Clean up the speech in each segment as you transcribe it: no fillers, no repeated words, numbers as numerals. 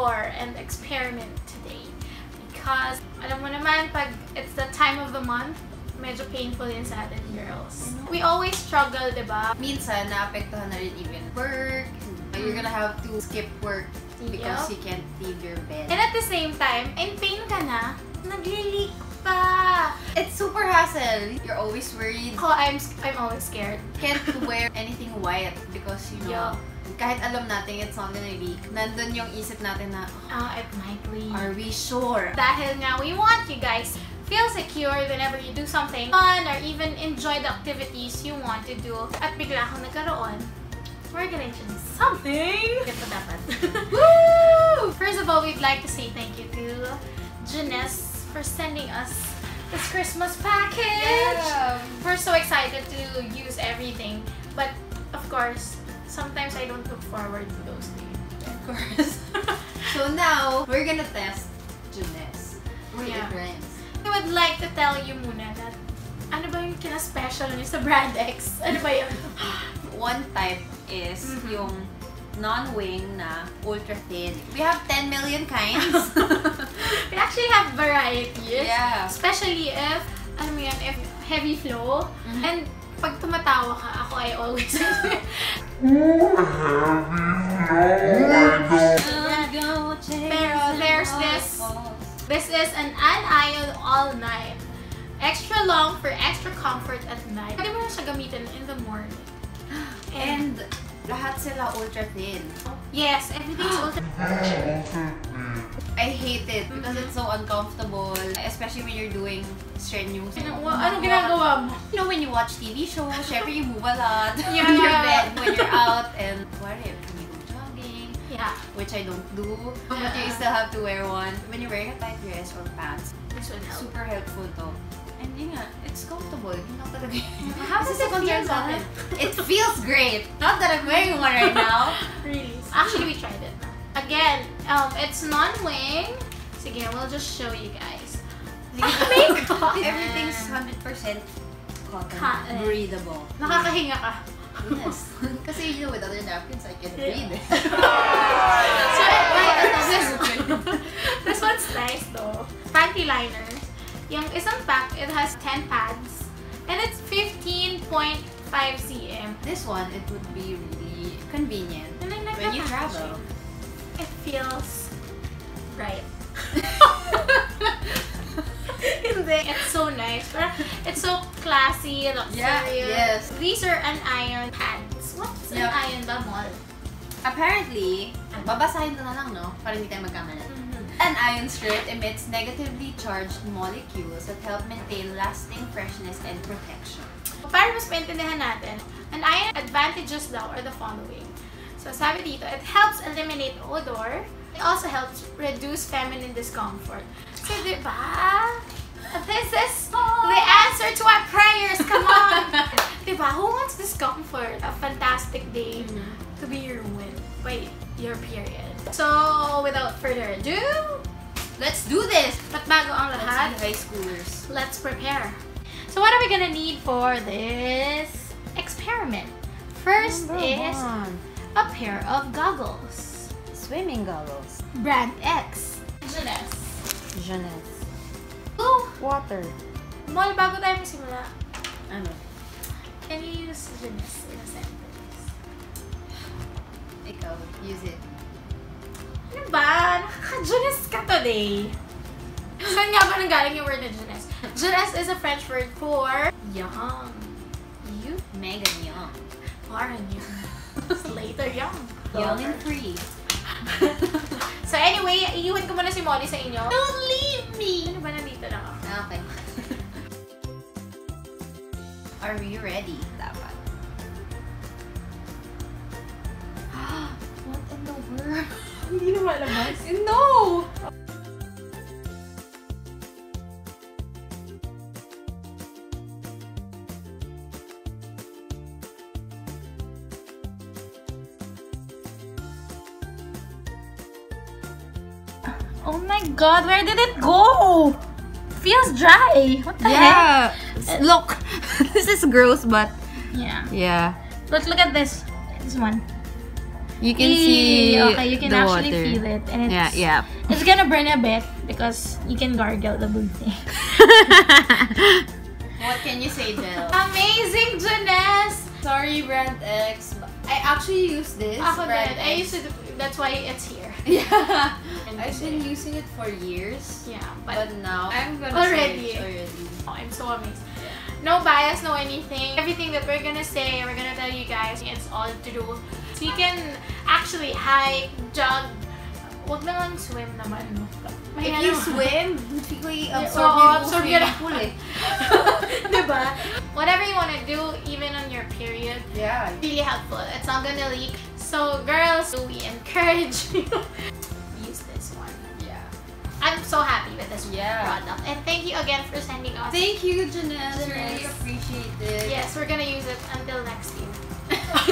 explore and experiment today because alam mo naman pag it's the time of the month, medyo painful yun sa atin girls. We always struggle, diba? Minsan naapektuhan na rin even work. You're gonna have to skip work because you can't leave your bed. And at the same time, in pain ka na, nagli-leak pa. It's super hassle. You're always worried. Ako, I'm always scared. Can't wear anything white because you know, kahit alam natin it's not gonna leak, nandun yung isip natin na, it might leak. Are we sure? Dahil nga, we want you guys feel secure whenever you do something fun or even enjoy the activities you want to do. At bigla kang nagkaroon, we're gonna do something! Ito dapat. Woo! First of all, we'd like to say thank you to Jeunesse for sending us this Christmas package. Yeah. We're so excited to use everything, but of course, sometimes I don't look forward to those things. Of course. So now we're gonna test Jeunesse. We would like to tell you muna that ano ba yung kina-special niya sa Brand X? Ano ba yun? One type is yung non-wing na ultra thin. We have 10 million kinds. We actually have varieties. Yeah. Especially if, alam mo yun, if heavy flow. And pag tumatawa ka, ako ay always Pero there's this. This is an anion all night. Extra long for extra comfort at night. Pwede mo na siya gamitin in the morning. And lahat sila ultra thin. Yes, everything's ultra thin. I hate it because it's so uncomfortable, especially when you're doing strenuous. Ano ginagawa mo? You know, when you watch TV shows, syempre you move a lot in your bed when you're out, and what if you go jogging? Yeah, which I don't do, but you still have to wear one when you're wearing a tight dress or pants. This one helps. Super helpful to. And yeah, it's comfortable. How does it feel? It feels great. Not that I'm wearing one right now. Really? Actually, we tried it. Again, it's non-wing. Sige, we'll just show you guys. Everything's 100% cotton, breathable. Nakakahinga ka. Yes. Because you know, with other napkins, I can breathe. So, this one's nice though. Panty liner. Yung isang pack, it has 10 pads and it's 15.5 cm. This one, it would be really convenient when you travel. It feels right. It's so nice. It's so classy, luxurious. Yeah, yes. These are anion pads. What's anion ba, Mol? Apparently, babasahin ko na lang, no? Para hindi tayo magkamali. An ion strip emits negatively charged molecules that help maintain lasting freshness and protection. Para mas maintindihan natin, an ion advantages daw are the following. So sabi dito, it helps eliminate odor. It also helps reduce feminine discomfort. So diba? This is the answer to our prayers, come on! Diba? Who wants discomfort? A fantastic day to be ruined by your period. So, without further ado, let's do this! But bago ang lahat, high schoolers, let's prepare. So, what are we gonna need for this experiment? First is a pair of goggles. Swimming goggles. Brand X. Jeunesse. Jeunesse. Ooh! Water. Mol, bago tayo magsimula. Ano? Can you use Jeunesse in a sentence? Ikaw, use it. Ano ba? Nakaka-Jeunesse ka today. Saan nga ba nanggaling yung word na Jeunesse? Jeunesse is a French word for young. You? Mega young. Foreign young. Later young. Young and free. So anyway, iiwan ko muna si Molie sa inyo. Don't leave me! Ano ba nandito na ako? Okay. Are you ready? Dapat. What in the world? Hindi na malabas. No! Oh my god, where did it go? Feels dry. What the heck? Look, this is gross, but yeah. But look at this. This one. You can see. Okay, you can actually water. Feel it, and it's, yeah, yeah. It's gonna burn a bit because you can gargle the booty. What can you say, Del? Amazing, Jeunesse. Sorry, brand X. I actually use this. I use it. That's why it's here. Yeah. I've been using it for years. Yeah, but now I'm gonna already. Oh, I'm so amazed. No bias, no anything. Everything that we're gonna say, we're gonna tell you guys, it's all to do. So you can actually hike, jog, wag lang swim naman. If you swim, basically absorb your pool eh. Diba? Whatever you wanna do, even on your period, yeah, really helpful. It's not gonna leak. So girls, we encourage you. Use this one. I'm so happy with this product, and thank you again for sending us. Thank you, Jeunesse. Really appreciate it. Yes, we're gonna use it until next year.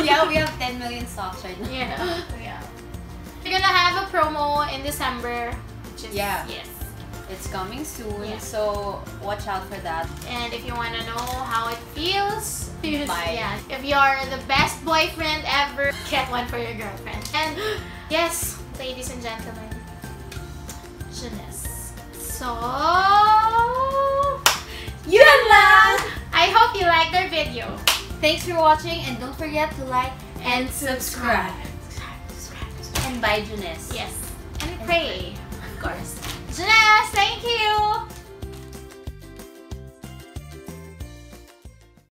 Yeah, we have 10 million stocks right now. Yeah, yeah. We're gonna have a promo in December. Which is, yeah. Yes. It's coming soon, so watch out for that. And if you wanna know how it feels, if you're the best boyfriend ever, get one for your girlfriend. And yes, ladies and gentlemen. So, yun lang! I hope you liked our video. Thanks for watching, and don't forget to like and subscribe. And buy Jeunesse. Yes. And pray. Of course. Jeunesse, thank you!